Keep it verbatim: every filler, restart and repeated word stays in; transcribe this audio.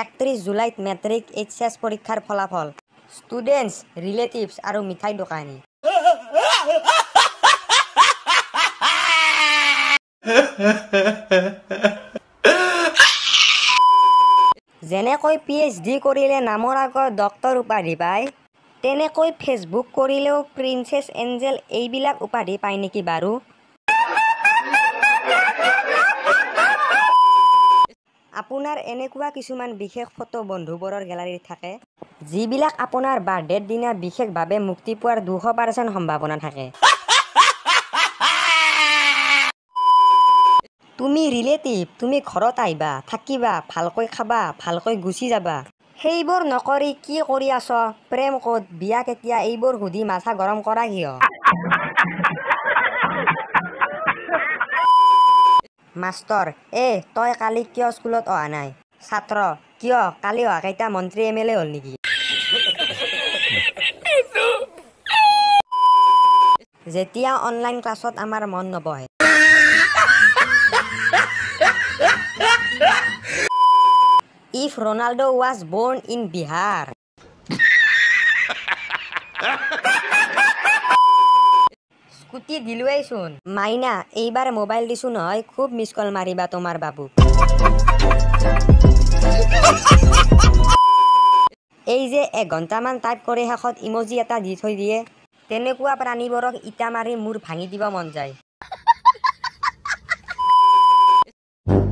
একত্রিশ জুলাইত metric HS পরীক্ষার ফলাফল স্টুডেন্টস রিলেটিভস আৰু মিঠাই দোকানী যেনেকৈ পিএইচডি কৰিলে নামৰ আগত ডক্টৰ উপাধি পায় তেনেকৈ ফেচবুক কৰিলেও প্ৰিন্সেছ এঞ্জেল এইবিলাক উপাধি পায় নেকি বাৰু? আপনার এনেকুৱা কিছুমান বিশেষ ফটো বন্ধুবৰৰ গেলাৰীত থাকে যিবিলাক আপনার বার্থডেৰ দিনা বিশেষভাৱে মুক্তি পোৱাৰ দুশ পাৰ্চেণ্ট সম্ভাৱনা থাকে। তুমি ৰিলেটিভ, তুমি ঘৰত আহিবা, থাকিবা, ভালকৈ খাবা, ভালকৈ গুচি যাবা। সেইবোৰ নকৰি কি কৰি আছ? প্ৰেম ক'ত, বিয়া কেতিয়া, এইবোৰ সুধি মাথা গৰম কৰা কিয়? মাষ্টৰ, এ তই কালি কিয় স্কুলত অহা নাই? ছাত্ৰ, কিয় কালি অহা কেইটা মন্ত্ৰী এম এল এ হ'ল নেকি? যেতিয়া অনলাইন ক্লাছত আমাৰ মন নবহে if Ronaldo was born in Bihar কুটি দিলুৱেইচোন মাইনা এইবাৰ মোবাইল দিছো নহয় খুব মিছ কল মাৰিবা তোমাৰ বাবু। এই যে এঘণ্টামান টাইপ কৰি শেষত ইমজি এটা দি থৈ দিয়ে তেনেকুৱা প্ৰাণীবোৰক ইটা মাৰি মূৰ ভাঙি দিব মন যায়।